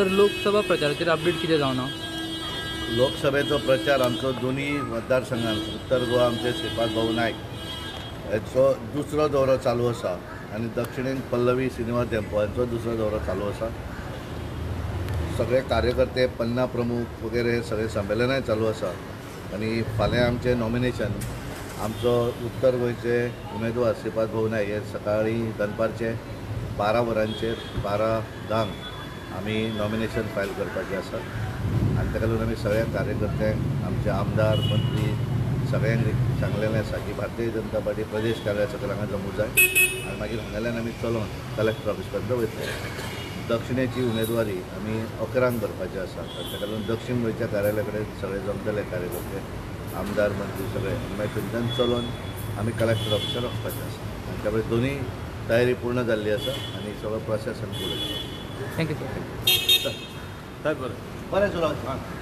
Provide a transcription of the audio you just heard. Sir Lok Sabha प्रचाराचेर update कितें जावना? लोकसभेचो प्रचार आमचो दोनी मतदारसंघांत उत्तर गोवा आमचे श्रीपाद भाऊ नायक हाचो दुसरो दौरो चालू आसा आनी दक्षिणेंत पल्लवी श्रीनिवास देंपो हांचो दुसरो दौरो चालू आसा। सगळे कार्यकर्ते पन्ना प्रमुख वगैरे हे सगळे संमेलनाय चालू आसा आनी फाल्यां आमचे नॉमिनेशन आमचो उत्तर गोंयचे उमेदवार श्रीपाद भाऊ नायक हे सकाळीं दनपारचे 12 वरांचेर 12 धांक आमी नॉमिनेशन फायल करपाचें आसा आनी ताका लागून आमी सगळ्या कार्यकर्त्यांक आमचे आमदार मंत्री सगळ्यांनी सांगलेलें आसा की भारतीय जनता पार्टी प्रदेश कार्यालय सकयल हांगा जमूंक जाय आनी मागीर हांगाल्यान आमी चलोवन कलेक्टर ऑफिस पर्यंत वयतले। दक्षिणेची उमेदवारी आमी 11 करपाची आसा आनी ताका लागून दक्षिण गोंयच्या कार्यालया कडेन सगळे जमतले कार्यकर्ते आमदार मंत्री सगळे आनी मागीर थंयच्यान चलोवन आमी कलेक्टर ऑफिसार वचपाचें आसा आनी त्यामुळे दोनी तयारी पूर्ण जाल्ली आसा आनी सगळो प्रशासन पूर्ण जाता। Thank you sir. Thank you sir. बरें सुरू आसा।